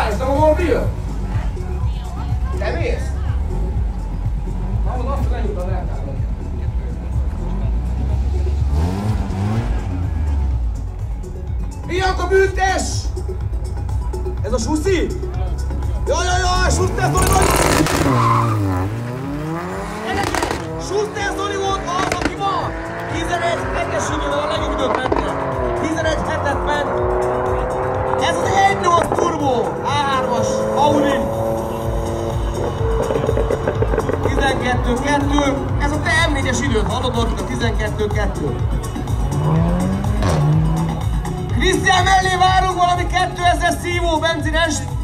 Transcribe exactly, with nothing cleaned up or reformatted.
light, it's all on you. That is. I was not feeling about that. Vi a communitás! Ez a suszi? Jaj, jaj, jaj, Schuster Zoli volt! Gyerekek! Schuster Zoli volt az, aki ma! tizenegy hetes súlyával a legjobb mentek! tizenegy hetet ment! Ez az egy nyolc turbo á hármas Audi! tizenkettő kettő! Ez a te em négyes időt, hallottuk a tizenkettő kettő! Krisztián mellé várunk valami kétezres szívó benzines